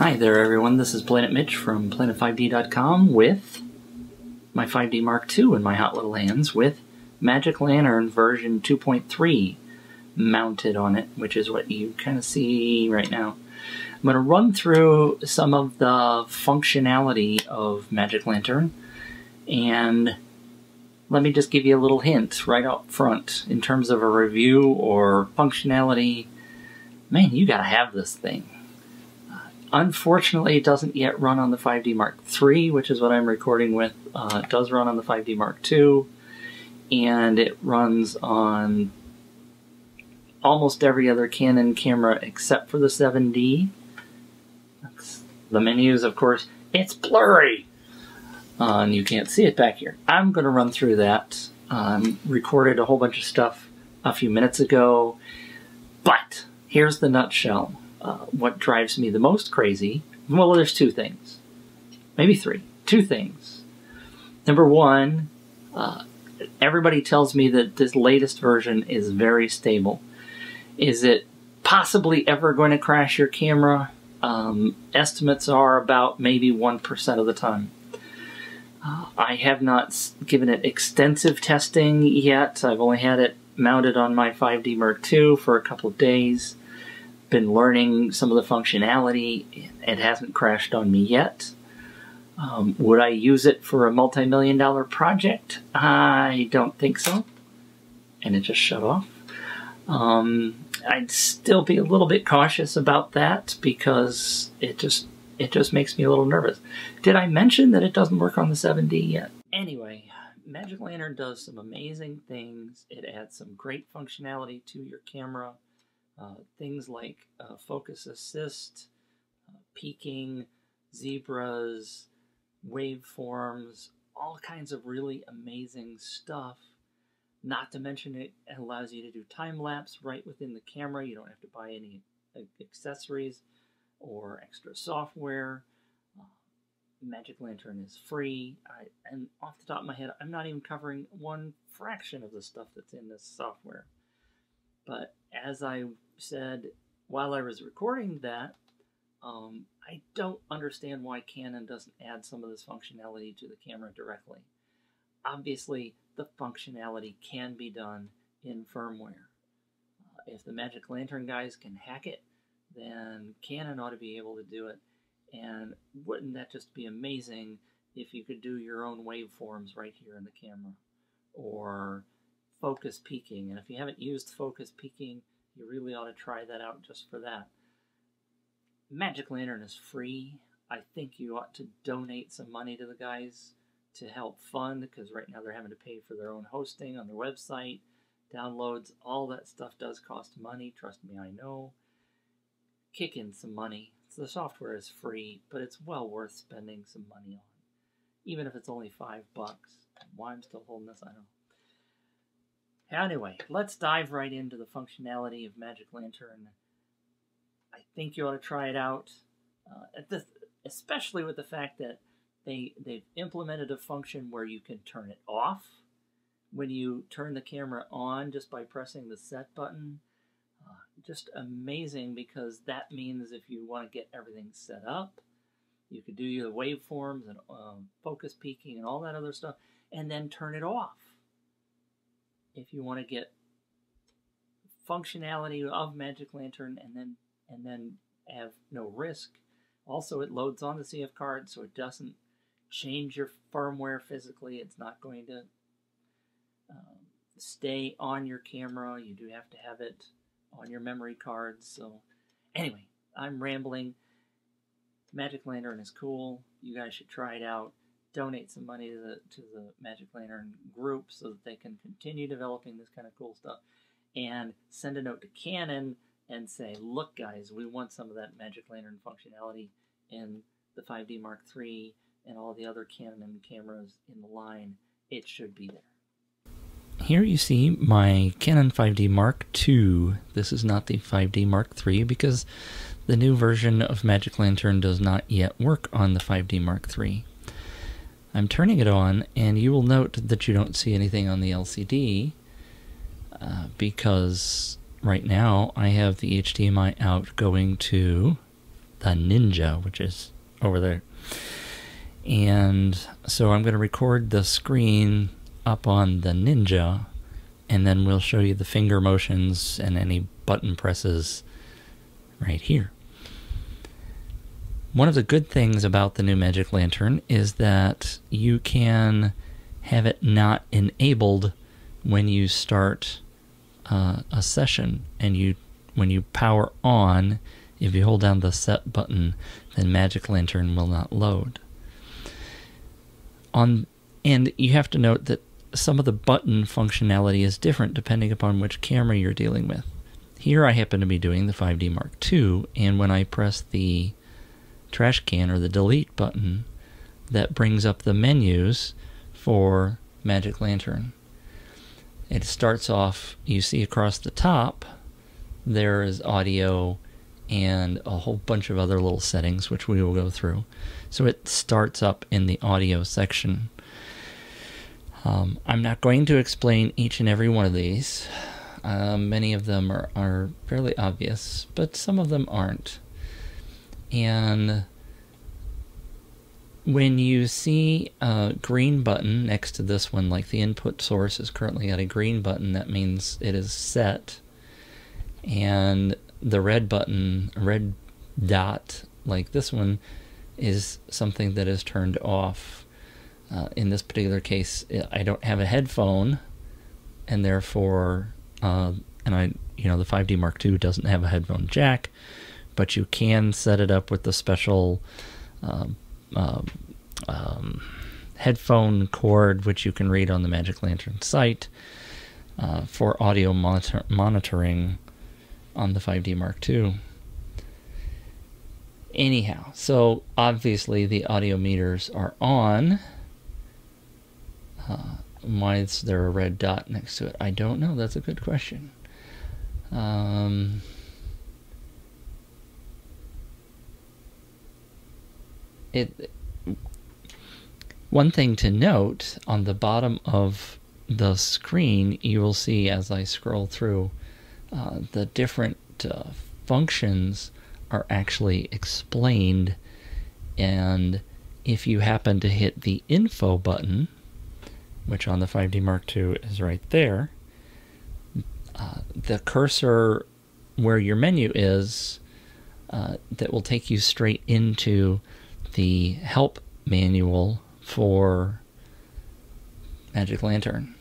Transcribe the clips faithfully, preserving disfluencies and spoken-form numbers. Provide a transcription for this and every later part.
Hi there everyone, this is Planet Mitch from Planet five D dot com with my five D Mark two in my hot little hands with Magic Lantern version two point three mounted on it, which is what you kind of see right now. I'm going to run through some of the functionality of Magic Lantern, and let me just give you a little hint right up front in terms of a review or functionality. Man, you gotta have this thing. Unfortunately, it doesn't yet run on the five D Mark three, which is what I'm recording with. Uh, it does run on the five D Mark two, and it runs on almost every other Canon camera except for the seven D. That's the menus, of course. It's blurry! Uh, and you can't see it back here. I'm going to run through that. Um, recorded a whole bunch of stuff a few minutes ago, but here's the nutshell. Uh, what drives me the most crazy, well, there's two things, maybe three, two things. Number one, uh, everybody tells me that this latest version is very stable. Is it possibly ever going to crash your camera? Um, estimates are about maybe one percent of the time. Uh, I have not given it extensive testing yet. I've only had it mounted on my five D Mark two for a couple of days. Been learning some of the functionality. It hasn't crashed on me yet. Um, would I use it for a multi-million dollar project? I don't think so. And it just shut off. Um, I'd still be a little bit cautious about that because it just it just makes me a little nervous. Did I mention that it doesn't work on the seven D yet? Anyway, Magic Lantern does some amazing things. It adds some great functionality to your camera. Uh, things like uh, focus assist, uh, peaking, zebras, waveforms, all kinds of really amazing stuff. Not to mention it allows you to do time-lapse right within the camera. You don't have to buy any uh, accessories or extra software. Uh, Magic Lantern is free. I, and off the top of my head, I'm not even covering one fraction of the stuff that's in this software. But as I said while I was recording that, um, I don't understand why Canon doesn't add some of this functionality to the camera directly. Obviously, the functionality can be done in firmware. Uh, if the Magic Lantern guys can hack it, then Canon ought to be able to do it. And wouldn't that just be amazing if you could do your own waveforms right here in the camera? Or focus peaking. And if you haven't used focus peaking, you really ought to try that out just for that. Magic Lantern is free. I think you ought to donate some money to the guys to help fund, because right now they're having to pay for their own hosting on their website, downloads, all that stuff does cost money. Trust me, I know. Kick in some money. So the software is free, but it's well worth spending some money on. Even if it's only five bucks. Why I'm still holding this, I don't know. Anyway, let's dive right into the functionality of Magic Lantern. I think you ought to try it out, uh, at this, especially with the fact that they, they've implemented a function where you can turn it off when you turn the camera on just by pressing the set button. Just amazing, because that means if you want to get everything set up, you could do your waveforms and um, focus peaking and all that other stuff, and then turn it off if you want to get functionality of Magic Lantern and then and then have no risk. Also, it loads on the C F card, so it doesn't change your firmware physically. It's not going to um, stay on your camera. You do have to have it on your memory cards. So anyway, I'm rambling. Magic Lantern is cool. You guys should try it out. Donate some money to the, to the Magic Lantern group so that they can continue developing this kind of cool stuff, and send a note to Canon and say, look guys, we want some of that Magic Lantern functionality in the five D Mark three and all the other Canon cameras in the line. It should be there. Here you see my Canon five D Mark two. This is not the five D Mark three because the new version of Magic Lantern does not yet work on the five D Mark three. I'm turning it on, and you will note that you don't see anything on the L C D uh, because right now I have the H D M I out going to the Ninja, which is over there. And so I'm going to record the screen up on the Ninja, and then we'll show you the finger motions and any button presses right here. One of the good things about the new Magic Lantern is that you can have it not enabled when you start uh, a session, and you when you power on, if you hold down the set button, then Magic Lantern will not load. On and you have to note that some of the button functionality is different depending upon which camera you're dealing with. Here I happen to be doing the five D Mark two, and when I press the trash can or the delete button, that brings up the menus for Magic Lantern. It starts off, you see across the top there is audio and a whole bunch of other little settings which we will go through. So it starts up in the audio section. um, I'm not going to explain each and every one of these. Uh, many of them are, are fairly obvious, but some of them aren't. And when you see a green button next to this one, like the input source is currently at a green button, that means it is set. And the red button, red dot, like this one, is something that is turned off. Uh, in this particular case, I don't have a headphone, and therefore, uh, and I, you know, the five D Mark two doesn't have a headphone jack, but you can set it up with the special um, uh, um, headphone cord, which you can read on the Magic Lantern site, uh, for audio monitor monitoring on the five D Mark two. Anyhow, so obviously the audio meters are on. Uh, why is there a red dot next to it? I don't know. That's a good question. Um... It, one thing to note, on the bottom of the screen, you will see as I scroll through, uh, the different uh, functions are actually explained. And if you happen to hit the info button, which on the five D Mark two is right there, uh, the cursor where your menu is, uh, that will take you straight into the help manual for Magic Lantern.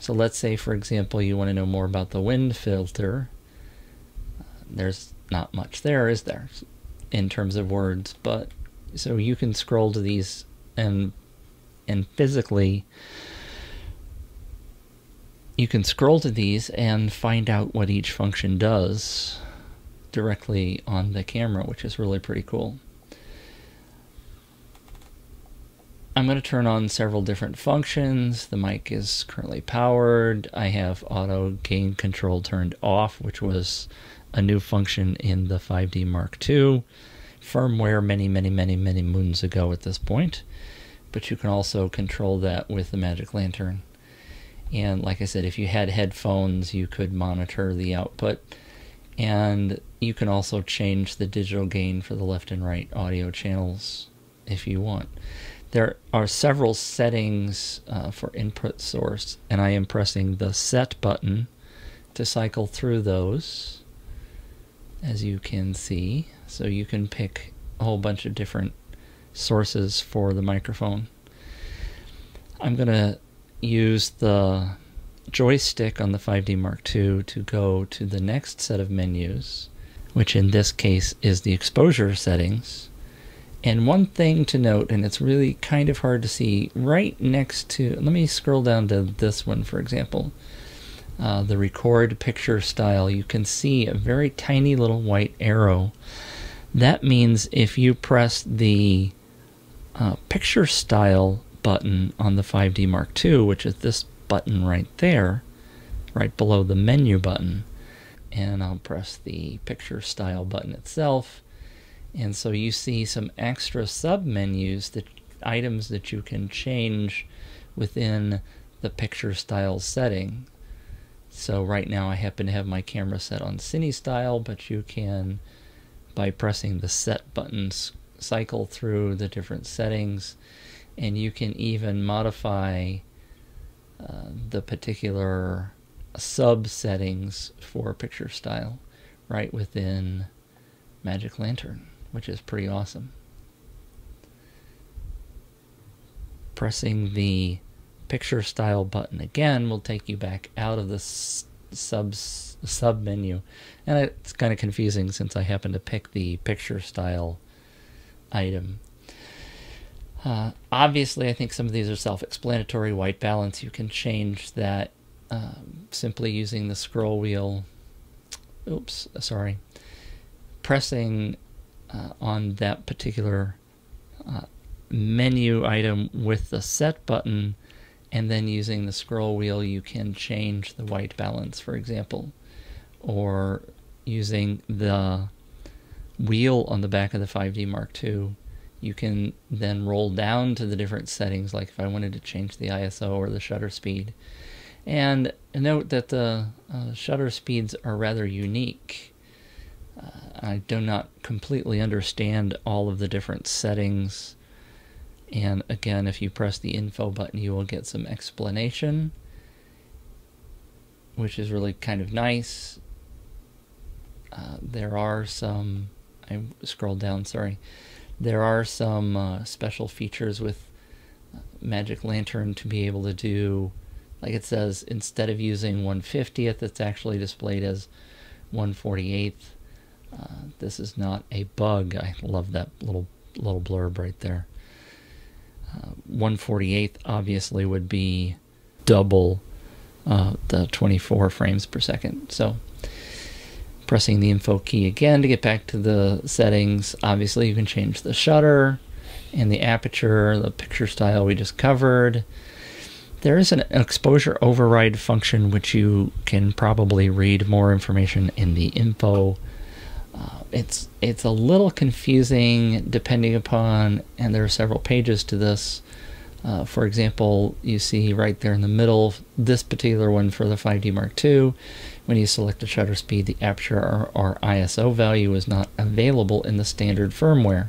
So let's say, for example, you want to know more about the wind filter. Uh, there's not much there, is there, in terms of words, but so you can scroll to these and and physically you can scroll to these and find out what each function does directly on the camera, which is really pretty cool. I'm going to turn on several different functions. The mic is currently powered. I have auto gain control turned off, which was a new function in the five D Mark two firmware many, many, many, many moons ago at this point. But you can also control that with the Magic Lantern. And like I said, if you had headphones, you could monitor the output. And you can also change the digital gain for the left and right audio channels if you want. There are several settings uh, for input source, and I am pressing the set button to cycle through those, as you can see. So you can pick a whole bunch of different sources for the microphone. I'm going to use the joystick on the five D Mark two to go to the next set of menus, which in this case is the exposure settings. And one thing to note, and it's really kind of hard to see, right next to, let me scroll down to this one, for example, uh, the record picture style, you can see a very tiny little white arrow. That means if you press the uh, picture style button on the five D Mark two, which is this button right there, right below the menu button, and I'll press the picture style button itself. And so you see some extra sub-menus, the items that you can change within the picture style setting. So right now I happen to have my camera set on Cine Style, but you can by pressing the set buttons, cycle through the different settings, and you can even modify uh, the particular sub settings for picture style right within Magic Lantern, which is pretty awesome. Pressing the picture style button again will take you back out of the sub sub menu, and it's kind of confusing since I happen to pick the picture style item. Uh, obviously, I think some of these are self-explanatory. White balance, you can change that um, simply using the scroll wheel. Oops, sorry. Pressing uh, on that particular uh, menu item with the set button, and then using the scroll wheel, you can change the white balance, for example, or using the wheel on the back of the five D Mark two, you can then roll down to the different settings, like if I wanted to change the I S O or the shutter speed. And note that the uh, shutter speeds are rather unique. Uh, I do not completely understand all of the different settings. And again, if you press the info button, you will get some explanation, which is really kind of nice. Uh, there are some, I scrolled down, sorry. There are some uh, special features with Magic Lantern to be able to do, like it says, instead of using one fiftieth, it's actually displayed as one forty-eighth. Uh, this is not a bug. I love that little little blurb right there. Uh, one forty-eighth obviously would be double uh, the twenty-four frames per second. So pressing the info key again to get back to the settings. Obviously you can change the shutter and the aperture, the picture style we just covered. There is an exposure override function, which you can probably read more information in the info. Uh, it's it's a little confusing depending upon, and there are several pages to this. Uh, for example, you see right there in the middle, this particular one for the five D Mark two, when you select the shutter speed, the aperture or, or I S O value is not available in the standard firmware.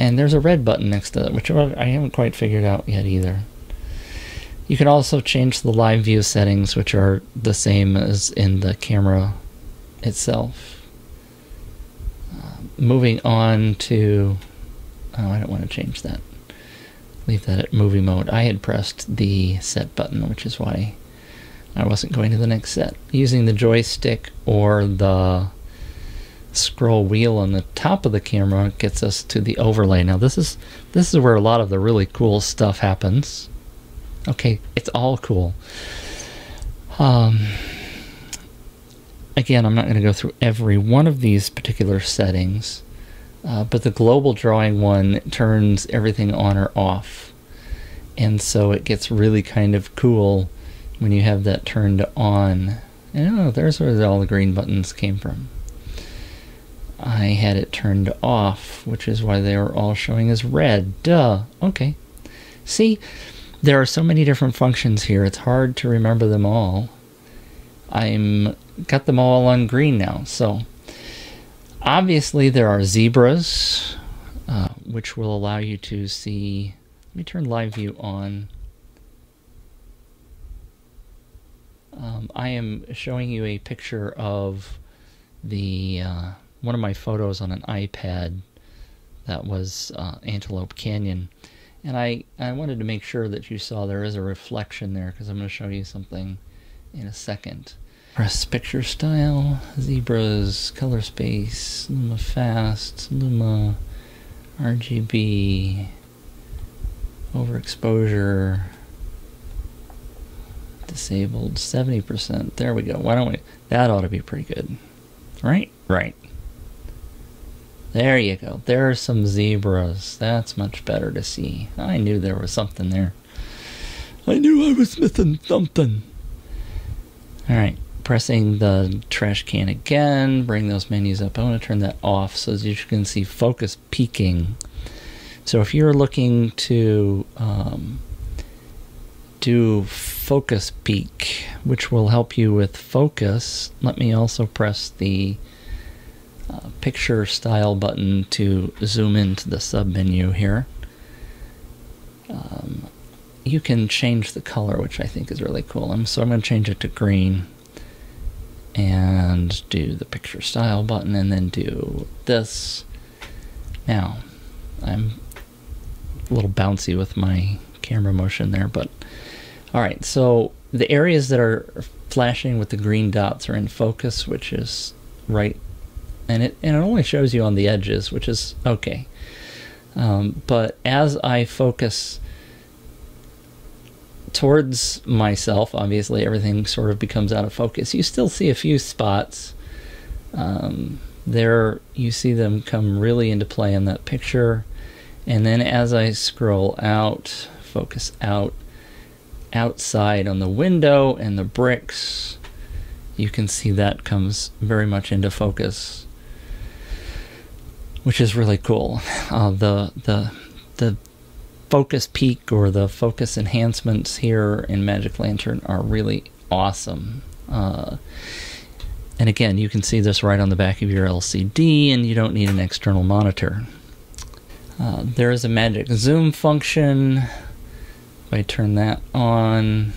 And there's a red button next to it, which I haven't quite figured out yet either. You can also change the live view settings, which are the same as in the camera itself. Moving on to, oh, I don't want to change that. Leave that at movie mode. I had pressed the set button, which is why I wasn't going to the next set. Using the joystick or the scroll wheel on the top of the camera gets us to the overlay. Now this is this is where a lot of the really cool stuff happens. Okay, it's all cool. Um, Again, I'm not going to go through every one of these particular settings, uh, but the global drawing one turns everything on or off. And so it gets really kind of cool when you have that turned on. And oh, there's where all the green buttons came from. I had it turned off, which is why they were all showing as red. Duh. Okay. See, there are so many different functions here. It's hard to remember them all. I'm got them all on green now. So obviously there are zebras, uh, which will allow you to see. Let me turn live view on. Um, I am showing you a picture of the uh, one of my photos on an iPad that was uh, Antelope Canyon, and I I wanted to make sure that you saw there is a reflection there because I'm going to show you something in a second. Press picture style, zebras, color space, Luma fast, Luma, R G B, overexposure, disabled, seventy percent. There we go. Why don't we? That ought to be pretty good. Right? Right. There you go. There are some zebras. That's much better to see. I knew there was something there. I knew I was missing something. All right. Pressing the trash can again, bring those menus up. I want to turn that off so that you can see focus peaking. So if you're looking to um, do focus peak, which will help you with focus, let me also press the uh, picture style button to zoom into the submenu here. Um, you can change the color, which I think is really cool. Um, so I'm going to change it to green and do the picture style button and then do this. Now, I'm a little bouncy with my camera motion there, but all right, so the areas that are flashing with the green dots are in focus, which is right, and it and it only shows you on the edges, which is okay. Um, but as I focus towards myself, obviously everything sort of becomes out of focus. You still see a few spots. Um, there you see them come really into play in that picture. And then as I scroll out, focus out, outside on the window and the bricks, you can see that comes very much into focus, which is really cool. Uh, the, the, the focus peak or the focus enhancements here in Magic Lantern are really awesome. Uh, and again, you can see this right on the back of your L C D and you don't need an external monitor. Uh, there is a magic zoom function. If I turn that on,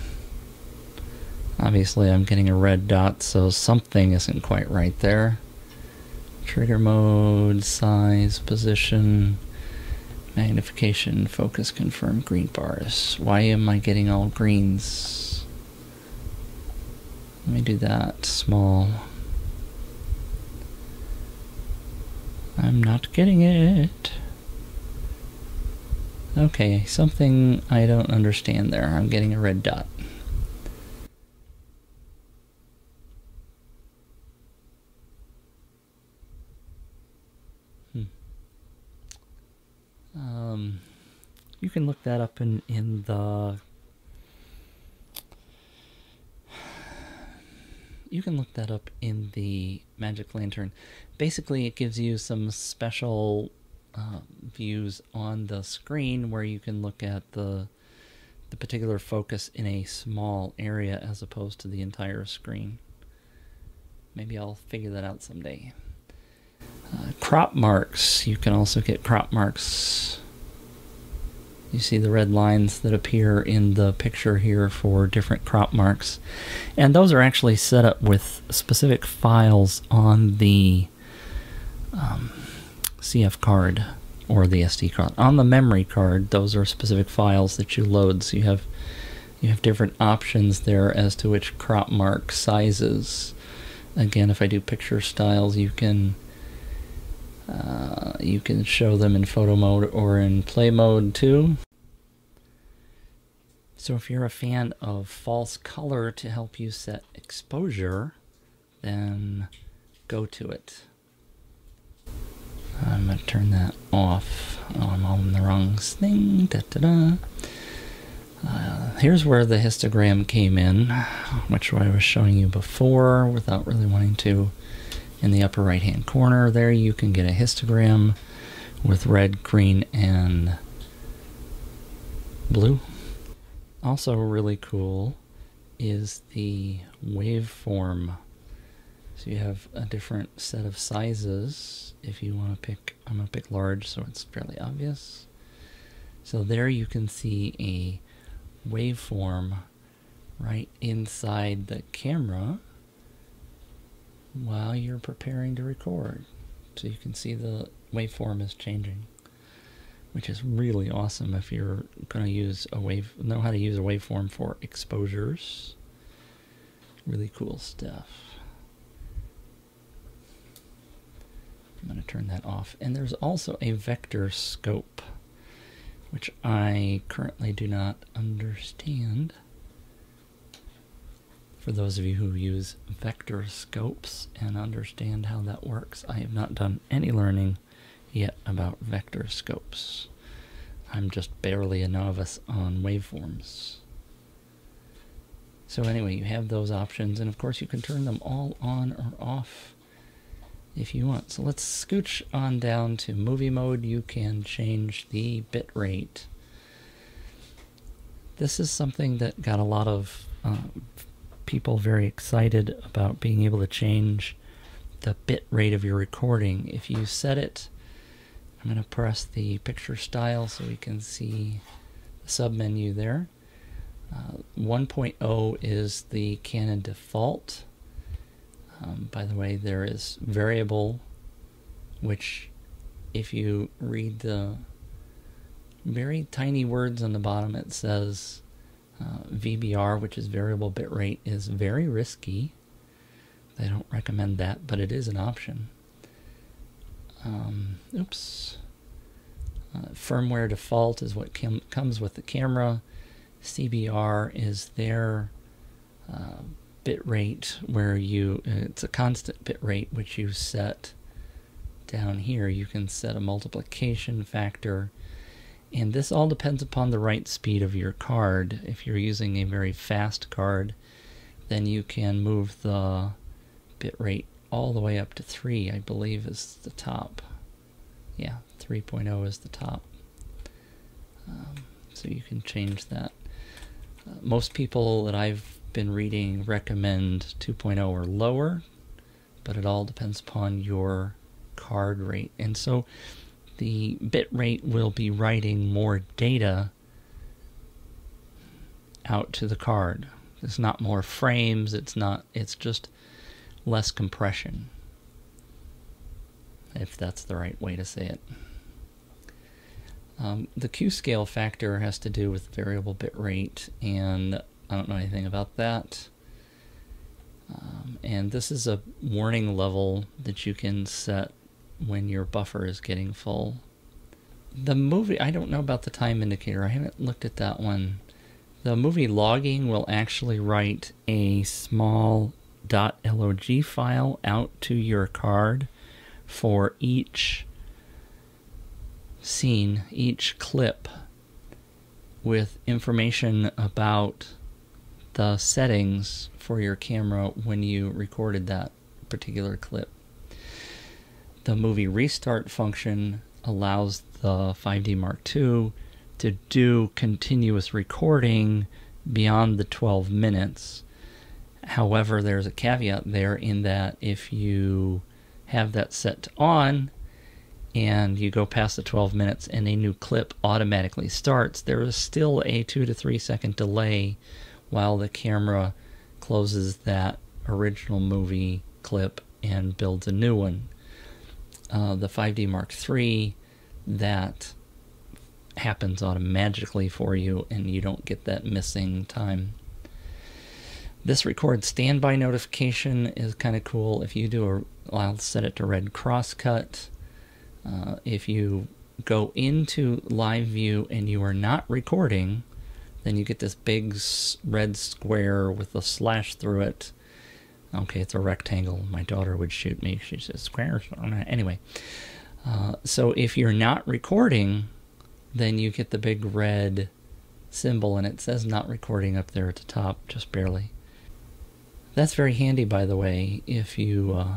obviously I'm getting a red dot, so something isn't quite right there. Trigger mode, size, position, magnification, focus, confirm, green bars. Why am I getting all greens? Let me do that small. I'm not getting it. Okay, something I don't understand there. I'm getting a red dot. Hmm. Um, you can look that up in, in the... You can look that up in the Magic Lantern. Basically, it gives you some special... Uh, views on the screen where you can look at the the particular focus in a small area as opposed to the entire screen. Maybe I'll figure that out someday. Uh, crop marks. You can also get crop marks. You see the red lines that appear in the picture here for different crop marks. And those are actually set up with specific files on the um, C F card or the S D card. On the memory card, those are specific files that you load, so you have you have different options there as to which crop mark sizes. Again, if I do picture styles, you can uh, you can show them in photo mode or in play mode too. So if you're a fan of false color to help you set exposure, then go to it. I'm going to turn that off. Oh, I'm on the wrong thing. Da, da, da. Uh, here's where the histogram came in, which I was showing you before without really wanting to. In the upper right-hand corner there, you can get a histogram with red, green, and blue. Also really cool is the waveform. So you have a different set of sizes if you want to pick. I'm going to pick large, so it's fairly obvious. So there you can see a waveform right inside the camera while you're preparing to record. So you can see the waveform is changing, which is really awesome if you're going to use a wave, know how to use a waveform for exposures. Really cool stuff. I'm going to turn that off. And there's also a vector scope, which I currently do not understand. For those of you who use vector scopes and understand how that works, I have not done any learning yet about vector scopes. I'm just barely a novice on waveforms. So anyway, you have those options, and of course you can turn them all on or off if you want. So let's scooch on down to movie mode. You can change the bit rate. This is something that got a lot of uh, people very excited about, being able to change the bit rate of your recording. If you set it, I'm going to press the picture style so we can see the submenu there. Uh, one point oh is the Canon default. Um, by the way, there is variable, which if you read the very tiny words on the bottom, it says uh, V B R, which is variable bitrate, is very risky. They don't recommend that, but it is an option. Um, oops. Uh, firmware default is what com comes with the camera. C B R is their uh, bit rate, where you it's a constant bit rate which you set down here. You can set a multiplication factor, and this all depends upon the write speed of your card. If you're using a very fast card, then you can move the bit rate all the way up to three, I believe, is the top. Yeah, three point oh is the top. Um, so you can change that. Uh, most people that I've been reading recommend two point oh or lower, but it all depends upon your card rate. And so the bit rate will be writing more data out to the card. It's not more frames, it's not, it's just less compression, if that's the right way to say it. Um, the Q scale factor has to do with variable bit rate, and I don't know anything about that. Um, and this is a warning level that you can set when your buffer is getting full. The movie, I don't know about the time indicator. I haven't looked at that one. The movie logging will actually write a small .log file out to your card for each scene, each clip, with information about the settings for your camera when you recorded that particular clip. The movie restart function allows the five D Mark two to do continuous recording beyond the twelve minutes. However, there's a caveat there, in that if you have that set to on and you go past the twelve minutes and a new clip automatically starts, there is still a two to three second delay while the camera closes that original movie clip and builds a new one. Uh, the five D Mark three, that happens automatically for you, and you don't get that missing time. This record standby notification is kind of cool. If you do a, I'll set it to red crosscut. Uh, if you go into live view and you are not recording, then you get this big red square with a slash through it. Okay, it's a rectangle. My daughter would shoot me. She says squares. Anyway, uh, so if you're not recording, then you get the big red symbol, and it says not recording up there at the top, just barely. That's very handy, by the way, if you uh,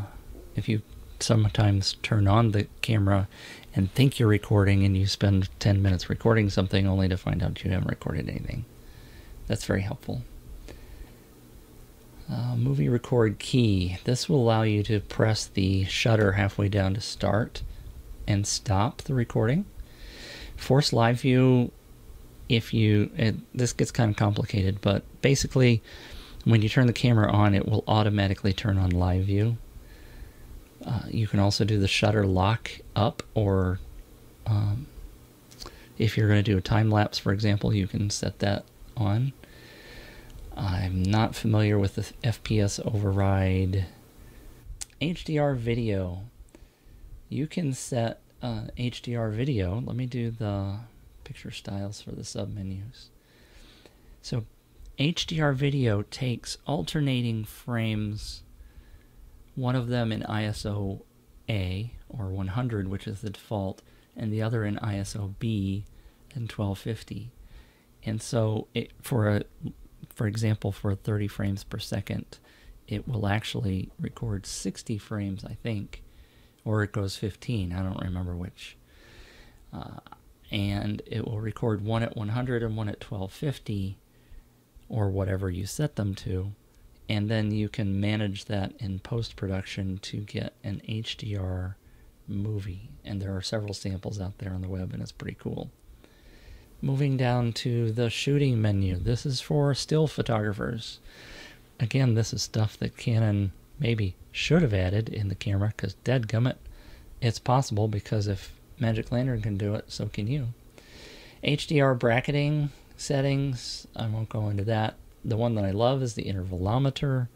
if you sometimes turn on the camera and think you're recording, and you spend ten minutes recording something only to find out you haven't recorded anything. That's very helpful. Uh, movie record key. This will allow you to press the shutter halfway down to start and stop the recording. Force live view, if you, and this gets kind of complicated, but basically when you turn the camera on, it will automatically turn on live view. Uh, you can also do the shutter lock up, or um, if you're going to do a time lapse, for example, you can set that on. I'm not familiar with the F P S override. H D R video. You can set uh, H D R video. Let me do the picture styles for the submenus. So H D R video takes alternating frames, one of them in I S O A or one hundred, which is the default, and the other in I S O B and twelve fifty. And so it, for a for example, for thirty frames per second, it will actually record sixty frames, I think, or it goes fifteen, I don't remember which. Uh, and it will record one at one hundred and one at twelve fifty, or whatever you set them to, and then you can manage that in post-production to get an H D R movie, and there are several samples out there on the web, and it's pretty cool. Moving down to the shooting menu, this is for still photographers. Again, this is stuff that Canon maybe should have added in the camera, because dadgummit, it's possible, because if Magic Lantern can do it, so can you. H D R bracketing settings, I won't go into that. The one that I love is the intervalometer.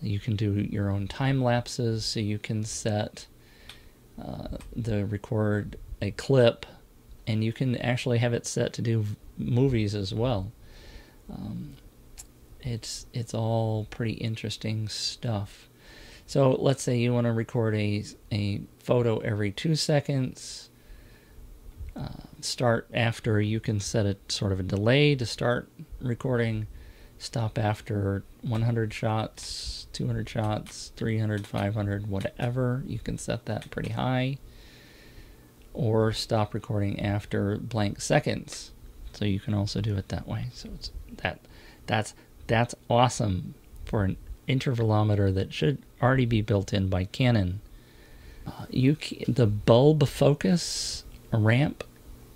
You can do your own time lapses, so you can set uh, the record a clip, and you can actually have it set to do movies as well. Um, it's it's all pretty interesting stuff. So let's say you want to record a a photo every two seconds. Uh, start after, you can set a sort of a delay to start recording. Stop after one hundred shots, two hundred shots, three hundred, five hundred, whatever. You can set that pretty high. Or stop recording after blank seconds. So you can also do it that way. So it's that that's that's awesome for an intervalometer that should already be built in by Canon. Uh, you the bulb focus ramp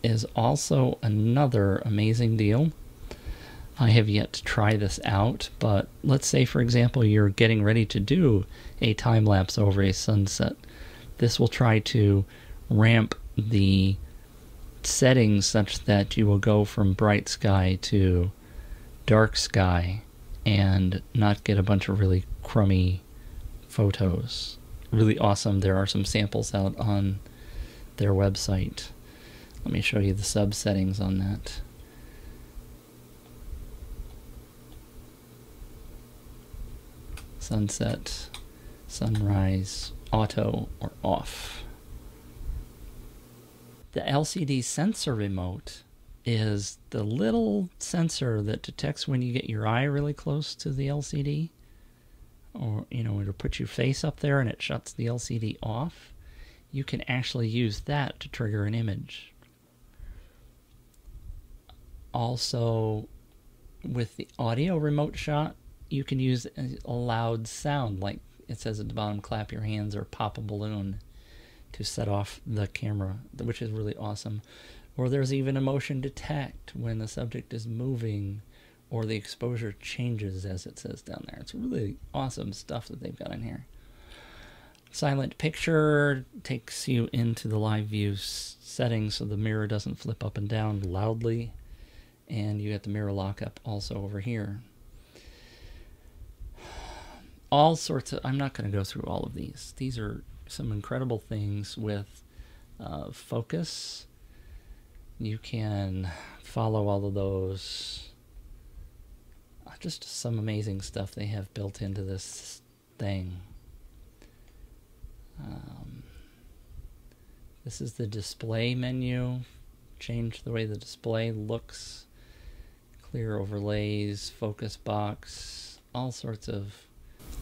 is also another amazing deal. I have yet to try this out, but let's say, for example, you're getting ready to do a time lapse over a sunset. This will try to ramp the settings such that you will go from bright sky to dark sky and not get a bunch of really crummy photos. Really awesome. There are some samples out on their website. Let me show you the sub settings on that. Sunset, sunrise, auto, or off. The L C D sensor remote is the little sensor that detects when you get your eye really close to the L C D, or, you know, it'll put your face up there and it shuts the L C D off. You can actually use that to trigger an image. Also, with the audio remote shot, you can use a loud sound, like it says at the bottom, clap your hands or pop a balloon, to set off the camera, which is really awesome. Or there's even a motion detect when the subject is moving or the exposure changes, as it says down there. It's really awesome stuff that they've got in here. Silent picture takes you into the live view settings so the mirror doesn't flip up and down loudly, and you get the mirror lockup also over here. All sorts of, I'm not going to go through all of these. These are some incredible things with uh, focus. You can follow all of those. Just some amazing stuff they have built into this thing. Um, this is the display menu. Change the way the display looks. Clear overlays, focus box, all sorts of.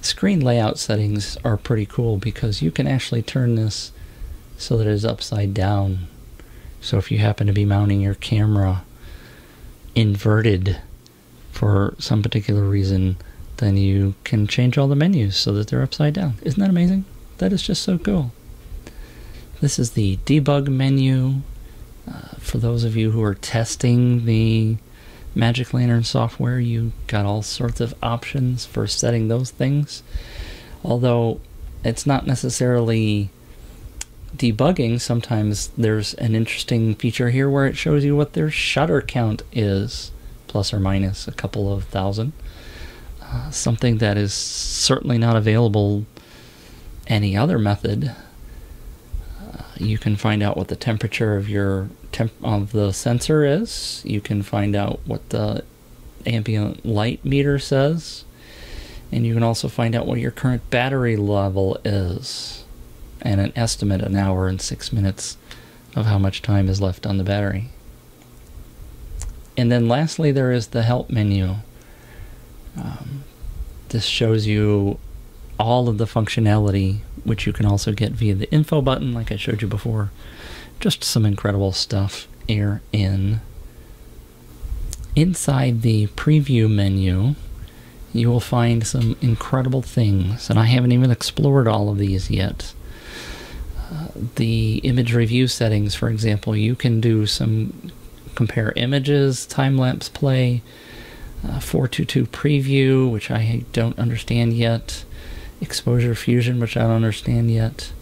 Screen layout settings are pretty cool because you can actually turn this so that it is upside down. So if you happen to be mounting your camera inverted for some particular reason, then you can change all the menus so that they're upside down. Isn't that amazing? That is just so cool. This is the debug menu. Uh, for those of you who are testing the Magic Lantern software, you got all sorts of options for setting those things. Although it's not necessarily debugging, sometimes there's an interesting feature here where it shows you what their shutter count is, plus or minus a couple of thousand. Uh, something that is certainly not available any other method. Uh, you can find out what the temperature of your temp of the sensor is. You can find out what the ambient light meter says, and you can also find out what your current battery level is, and an estimate, an hour and six minutes of how much time is left on the battery. And then lastly, there is the help menu. Um, this shows you all of the functionality, which you can also get via the info button like I showed you before. Just some incredible stuff here. In inside the preview menu, you will find some incredible things, and I haven't even explored all of these yet. Uh, the image review settings, for example, you can do some compare images, time-lapse play, uh, four two two preview, which I don't understand yet, exposure fusion, which I don't understand yet.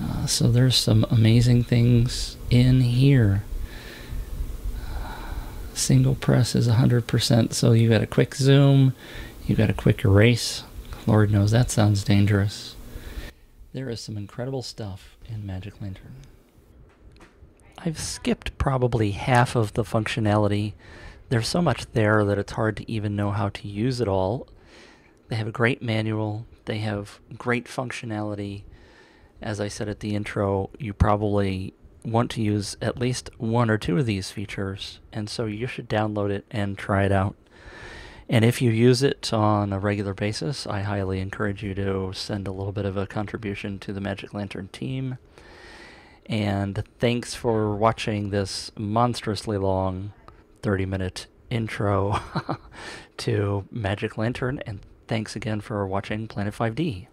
Uh, so there's some amazing things in here. Single press is one hundred percent, so you got a quick zoom, you got a quick erase. Lord knows that sounds dangerous. There is some incredible stuff in Magic Lantern. I've skipped probably half of the functionality. There's so much there that it's hard to even know how to use it all. They have a great manual, they have great functionality. As I said at the intro, you probably want to use at least one or two of these features, and so you should download it and try it out. And if you use it on a regular basis, I highly encourage you to send a little bit of a contribution to the Magic Lantern team. And thanks for watching this monstrously long thirty minute intro to Magic Lantern, and thanks again for watching Planet five D.